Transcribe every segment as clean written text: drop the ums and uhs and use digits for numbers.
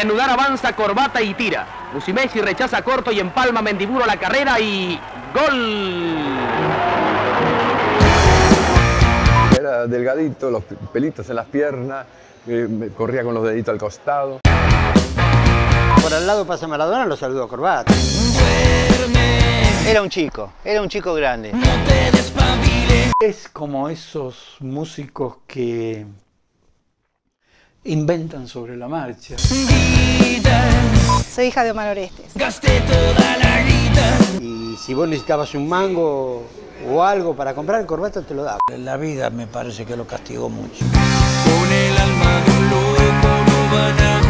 reanudar avanza Corbatta y tira. Messi rechaza corto y empalma Mendiburo la carrera y... ¡gol! Era delgadito, los pelitos en las piernas, corría con los deditos al costado. Por al lado pasa Maradona, lo saludó Corbatta. Era un chico grande. No te despabiles. Es como esos músicos que inventan sobre la marcha. Soy hija de Omar Oreste. Gasté toda la guita. Y si vos necesitabas un mango o algo para comprar, Corbatta te lo daba. La vida me parece que lo castigó mucho. Con el alma de un loco no van a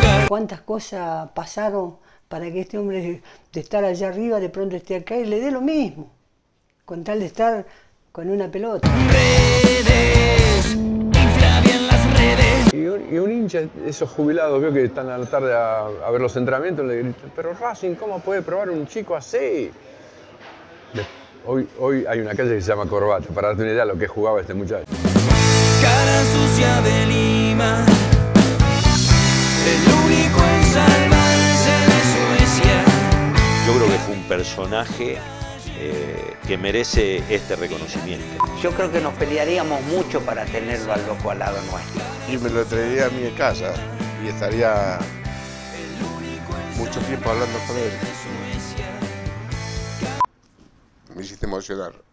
jugar. ¿Cuántas cosas pasaron para que este hombre de estar allá arriba de pronto esté acá y le dé lo mismo, con tal de estar con una pelota? Redes, infla bien las redes. Y un hincha, esos jubilados, veo que están a la tarde a ver los entrenamientos, le gritan, pero Racing, ¿cómo puede probar un chico así? Hoy hay una calle que se llama Corbatta, para darte una idea de lo que jugaba este muchacho. Cara sucia de Lima, el único en salvarse de Suecia. Yo creo que fue un personaje que merece este reconocimiento. Yo creo que nos pelearíamos mucho para tenerlo al loco al lado nuestro. Y me lo traería a mi casa y estaría mucho tiempo hablando con él. Me hiciste emocionar.